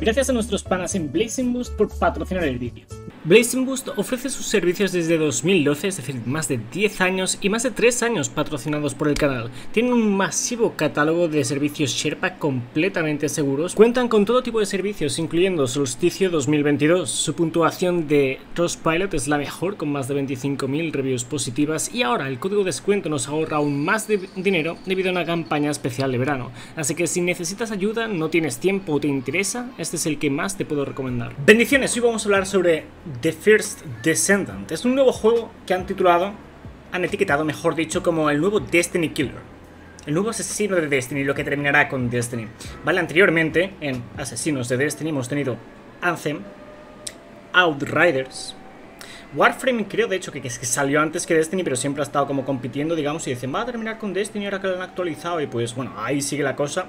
Gracias a nuestros panas en Blazing Boost por patrocinar el vídeo. Blazing Boost ofrece sus servicios desde 2012, es decir, más de 10 años y más de 3 años patrocinados por el canal. Tienen un masivo catálogo de servicios Sherpa completamente seguros. Cuentan con todo tipo de servicios, incluyendo Solsticio 2022. Su puntuación de Trustpilot es la mejor, con más de 25.000 reviews positivas. Y ahora el código de descuento nos ahorra aún más de dinero debido a una campaña especial de verano. Así que si necesitas ayuda, no tienes tiempo o te interesa, este es el que más te puedo recomendar. Bendiciones, hoy vamos a hablar sobre The First Descendant. Es un nuevo juego que han etiquetado, mejor dicho, como el nuevo Destiny Killer, el nuevo asesino de Destiny, lo que terminará con Destiny. Vale, anteriormente en Asesinos de Destiny hemos tenido Anthem, Outriders, Warframe, creo de hecho que salió antes que Destiny, pero siempre ha estado como compitiendo, digamos, y dicen, va a terminar con Destiny ahora que lo han actualizado, y pues bueno, ahí sigue la cosa.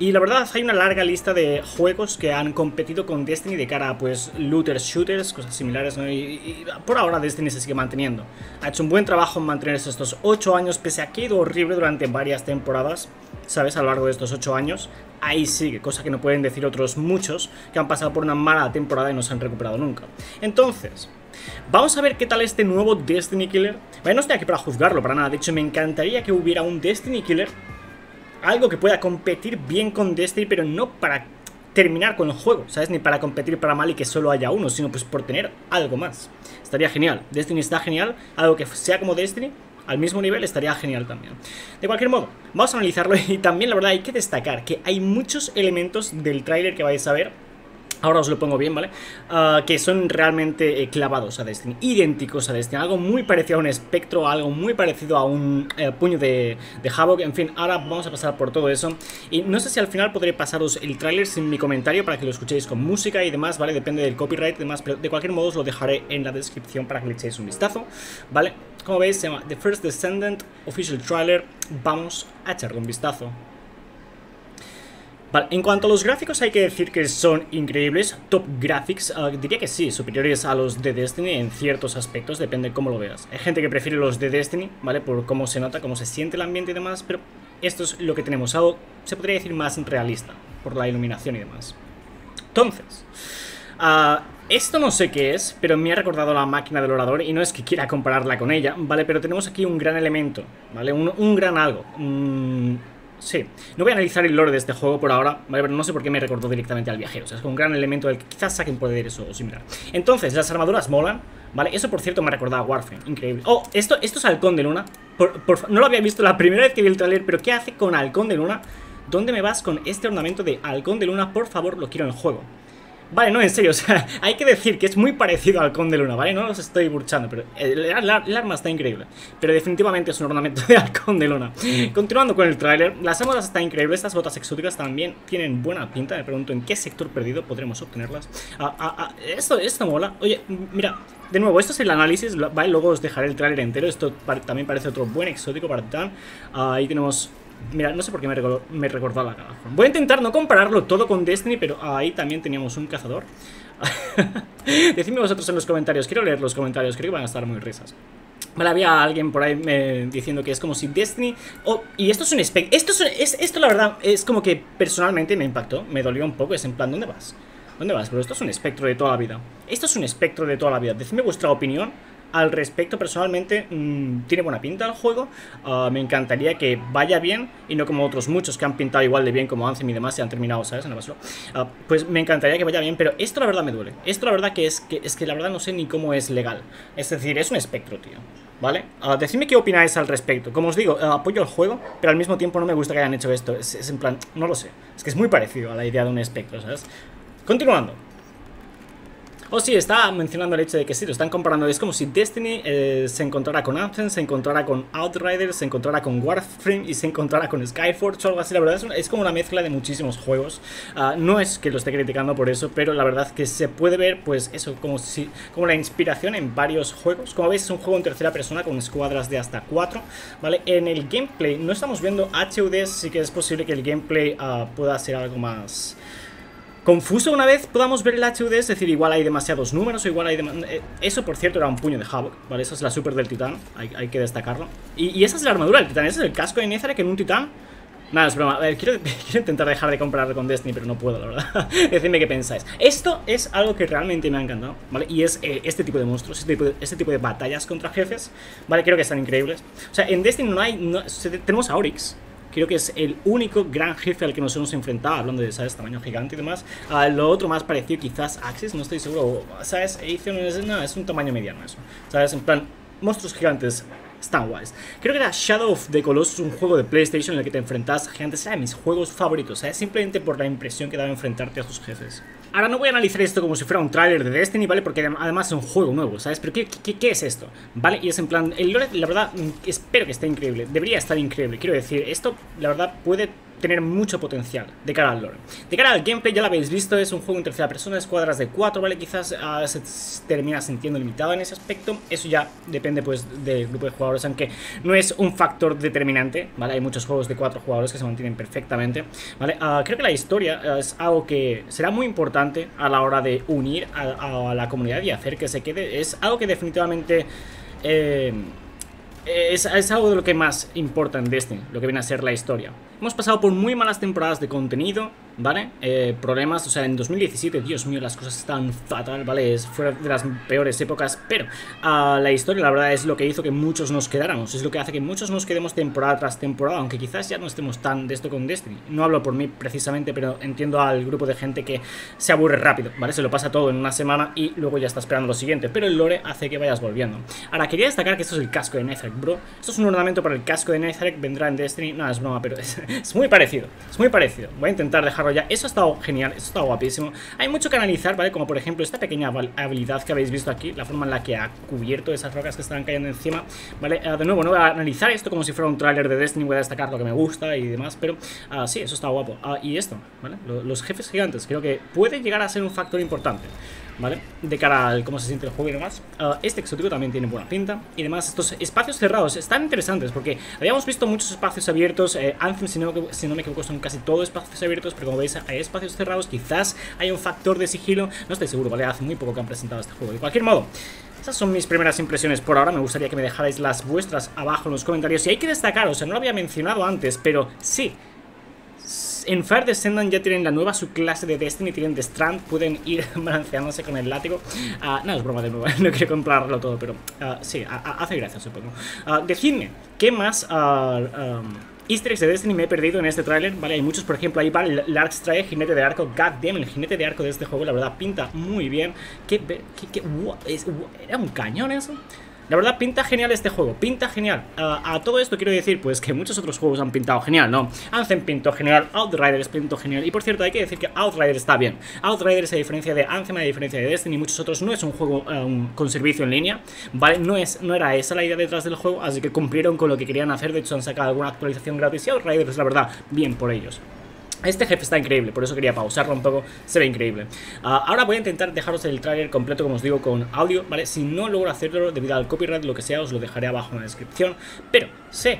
Y la verdad, hay una larga lista de juegos que han competido con Destiny de cara a, pues, looters, shooters, cosas similares, ¿no? Y por ahora Destiny se sigue manteniendo. Ha hecho un buen trabajo en mantenerse estos 8 años, pese a que ha ido horrible durante varias temporadas, ¿sabes? A lo largo de estos 8 años, ahí sigue, cosa que no pueden decir otros muchos que han pasado por una mala temporada y no se han recuperado nunca. Entonces, vamos a ver qué tal este nuevo Destiny Killer. Bueno, no estoy aquí para juzgarlo, para nada. De hecho, me encantaría que hubiera un Destiny Killer, algo que pueda competir bien con Destiny, pero no para terminar con el juego, ¿sabes? Ni para competir para mal y que solo haya uno, sino pues por tener algo más. Estaría genial. Destiny está genial. Algo que sea como Destiny, al mismo nivel, estaría genial también. De cualquier modo, vamos a analizarlo. Y también, la verdad, hay que destacar que hay muchos elementos del tráiler que vais a ver. Ahora os lo pongo bien, ¿vale? Que son realmente clavados a Destiny, idénticos a Destiny, algo muy parecido a un espectro, algo muy parecido a un puño de Havoc, en fin, ahora vamos a pasar por todo eso. Y no sé si al final podré pasaros el tráiler sin mi comentario para que lo escuchéis con música y demás, ¿vale? Depende del copyright y demás, pero de cualquier modo os lo dejaré en la descripción para que le echéis un vistazo, ¿vale? Como veis, se llama The First Descendant Official Trailer, vamos a echarle un vistazo. Vale, en cuanto a los gráficos, hay que decir que son increíbles, top graphics, diría que sí, superiores a los de Destiny en ciertos aspectos, depende cómo lo veas. Hay gente que prefiere los de Destiny, ¿vale? Por cómo se nota, cómo se siente el ambiente y demás, pero esto es lo que tenemos, algo, se podría decir, más realista, por la iluminación y demás. Entonces, esto no sé qué es, pero me ha recordado la máquina del orador y no es que quiera compararla con ella, ¿vale? Pero tenemos aquí un gran elemento, ¿vale? Un gran algo, sí, no voy a analizar el lore de este juego por ahora, ¿vale? Pero no sé por qué me recordó directamente al viajero. O sea, es un gran elemento del que quizás saquen poderes o similar. Entonces, las armaduras molan, ¿vale? Eso, por cierto, me ha recordado a Warframe. Increíble. Oh, esto es Halcón de Luna. No lo había visto la primera vez que vi el trailer, pero ¿qué hace con Halcón de Luna? ¿Dónde me vas con este ornamento de Halcón de Luna? Por favor, lo quiero en el juego. Vale, no, en serio, o sea, hay que decir que es muy parecido al Halcón de Luna, ¿vale? No los estoy burchando, pero el arma está increíble. Pero definitivamente es un ornamento de Halcón de Luna. Continuando con el tráiler, las armas están increíbles, estas botas exóticas también tienen buena pinta. Me pregunto en qué sector perdido podremos obtenerlas. Esto mola. Oye, mira, de nuevo, esto es el análisis, ¿vale? Luego os dejaré el tráiler entero. Esto también parece otro buen exótico para Titan. Ahí tenemos... Mira, no sé por qué me recordó la cara. Voy a intentar no compararlo todo con Destiny, pero ahí también teníamos un cazador. Decidme vosotros en los comentarios, quiero leer los comentarios, creo que van a estar muy risas. Vale, había alguien por ahí diciendo que es como si Destiny... Oh, y esto es un spec... Esto la verdad es como que personalmente me impactó, me dolió un poco, es en plan, ¿dónde vas? ¿Dónde vas? Pero esto es un espectro de toda la vida. Esto es un espectro de toda la vida, decidme vuestra opinión al respecto. Personalmente tiene buena pinta el juego, me encantaría que vaya bien y no como otros muchos que han pintado igual de bien como Anthem y demás y han terminado, ¿sabes? En la basura. Pues me encantaría que vaya bien, pero esto la verdad me duele, esto la verdad que la verdad no sé ni cómo es legal, es decir, es un espectro, tío, ¿vale? Decidme qué opináis al respecto, como os digo, apoyo el juego, pero al mismo tiempo no me gusta que hayan hecho esto, es en plan, no lo sé, es que es muy parecido a la idea de un espectro, ¿sabes? Continuando. Oh sí, está mencionando el hecho de que sí, lo están comparando. Es como si Destiny se encontrara con Anthem, se encontrara con Outriders, se encontrara con Warframe y se encontrara con Skyforge o algo así. La verdad es como una mezcla de muchísimos juegos. No es que lo esté criticando por eso, pero la verdad que se puede ver, pues eso, como la inspiración en varios juegos. Como veis, es un juego en tercera persona con escuadras de hasta 4, ¿vale? En el gameplay no estamos viendo HUDs, así que es posible que el gameplay pueda ser algo más... confuso una vez podamos ver el HUD, es decir, igual hay demasiados números o igual hay... Eso, por cierto, era un puño de Havoc, ¿vale? Esa es la super del titán, hay que destacarlo. Y esa es la armadura del titán, ese es el casco de Nezarek en un titán. Nada, es broma. A ver, quiero intentar dejar de comparar con Destiny, pero no puedo, la verdad. Decidme qué pensáis. Esto es algo que realmente me ha encantado, ¿vale? Y es este tipo de monstruos, este tipo de batallas contra jefes, ¿vale? Creo que están increíbles. O sea, en Destiny no hay... tenemos a Oryx. Creo que es el único gran jefe al que nos hemos enfrentado, hablando de, ¿sabes?, tamaño gigante y demás. Lo otro más parecido quizás Axis, no estoy seguro. ¿Sabes? No, es un tamaño mediano eso. ¿Sabes? En plan, monstruos gigantes... están guays. Creo que era Shadow of the Colossus, un juego de PlayStation en el que te enfrentas a gigantes. Era de mis juegos favoritos, ¿eh? Simplemente por la impresión que daba enfrentarte a tus jefes. Ahora, no voy a analizar esto como si fuera un tráiler de Destiny, ¿vale? Porque además es un juego nuevo, ¿sabes? Pero ¿qué es esto? ¿Vale? Y es en plan... el lore, la verdad, espero que esté increíble. Debería estar increíble. Quiero decir, esto, la verdad, puede... tener mucho potencial de cara al lore. De cara al gameplay, ya lo habéis visto, es un juego en tercera persona, es cuadras de 4, ¿vale? Quizás se termina sintiendo limitado en ese aspecto. Eso ya depende, pues, del grupo de jugadores, aunque no es un factor determinante, ¿vale? Hay muchos juegos de 4 jugadores que se mantienen perfectamente, ¿vale? Creo que la historia es algo que será muy importante a la hora de unir a la comunidad y hacer que se quede. Es algo que definitivamente... Es algo de lo que más importa en Destiny, lo que viene a ser la historia. Hemos pasado por muy malas temporadas de contenido, ¿vale? Problemas, o sea, en 2017, Dios mío, las cosas estaban fatal, ¿vale? Es fuera de las peores épocas, pero la historia, la verdad, es lo que hizo que muchos nos quedáramos. Es lo que hace que muchos nos quedemos temporada tras temporada, aunque quizás ya no estemos tan de esto con Destiny. No hablo por mí precisamente, pero entiendo al grupo de gente que se aburre rápido, ¿vale? Se lo pasa todo en una semana y luego ya está esperando lo siguiente, pero el lore hace que vayas volviendo. Ahora, quería destacar que esto es el casco de Nezarek, bro. Esto es un ornamento para el casco de Nezarek, vendrá en Destiny. No, es broma, pero es muy parecido. Es muy parecido. Voy a intentar dejarlo ya. Eso ha estado genial, eso ha estado guapísimo. Hay mucho que analizar, ¿vale? Como por ejemplo esta pequeña habilidad que habéis visto aquí, la forma en la que ha cubierto esas rocas que estaban cayendo encima, ¿vale? De nuevo, no voy a analizar esto como si fuera un tráiler de Destiny, voy a destacar lo que me gusta y demás, pero sí, eso está guapo. Y esto, ¿vale? Los jefes gigantes, creo que puede llegar a ser un factor importante, ¿vale? De cara al cómo se siente el juego y demás. Este exótico también tiene buena pinta. Y demás, estos espacios cerrados están interesantes porque habíamos visto muchos espacios abiertos. Anthem, si no me equivoco, son casi todos espacios abiertos, pero como veis hay espacios cerrados. Quizás hay un factor de sigilo. No estoy seguro, ¿vale? Hace muy poco que han presentado este juego. De cualquier modo, esas son mis primeras impresiones por ahora. Me gustaría que me dejarais las vuestras abajo en los comentarios. Y hay que destacar, o sea, no lo había mencionado antes, pero sí... en First Descendant ya tienen la nueva subclase de Destiny, tienen The Strand, pueden ir balanceándose con el látigo. No, es broma de nuevo, no quiero comprarlo todo, pero sí, hace gracia, supongo. Decidme, ¿qué más easter eggs de Destiny me he perdido en este tráiler? Vale, hay muchos, por ejemplo, ahí va Lark Stray, jinete de arco. God damn, el jinete de arco de este juego, la verdad, pinta muy bien. ¿Era un cañón eso? La verdad, pinta genial este juego, pinta genial. A todo esto quiero decir, pues, que muchos otros juegos han pintado genial, ¿no? Anthem pintó genial, Outriders pintó genial. Y por cierto, hay que decir que Outriders está bien. Outriders, a diferencia de Anthem, a diferencia de Destiny y muchos otros, no es un juego con servicio en línea, ¿vale? No era esa la idea detrás del juego, así que cumplieron con lo que querían hacer. De hecho, han sacado alguna actualización gratis y Outriders, la verdad, bien por ellos. Este jefe está increíble, por eso quería pausarlo un poco, se ve increíble. Ahora voy a intentar dejaros el tráiler completo, como os digo, con audio, ¿vale? Si no logro hacerlo debido al copyright, lo que sea, os lo dejaré abajo en la descripción. Pero, ¿sí?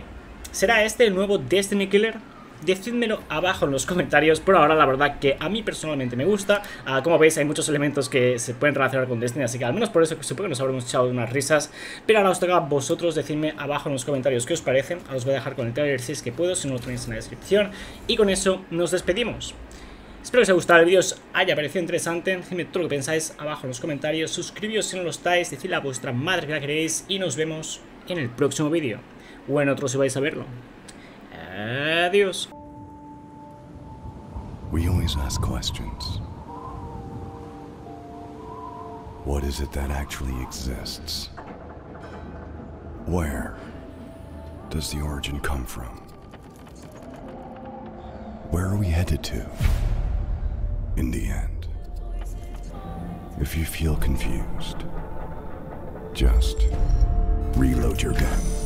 ¿Será este el nuevo Destiny Killer? Decídmelo abajo en los comentarios. Por ahora, la verdad que a mí personalmente me gusta. Como veis, hay muchos elementos que se pueden relacionar con Destiny, así que al menos por eso supongo que nos habremos echado unas risas. Pero ahora os toca a vosotros decirme abajo en los comentarios qué os parece. Ahora os voy a dejar con el trailer si es que puedo, si no lo tenéis en la descripción. Y con eso nos despedimos. Espero que os haya gustado el vídeo, os haya parecido interesante. Decidme todo lo que pensáis abajo en los comentarios. Suscribíos si no lo estáis, decidle a vuestra madre que la queréis. Y nos vemos en el próximo vídeo, o en otro si vais a verlo. Adiós. We always ask questions. What is it that actually exists? Where does the origin come from? Where are we headed to in the end? If you feel confused, just reload your gun.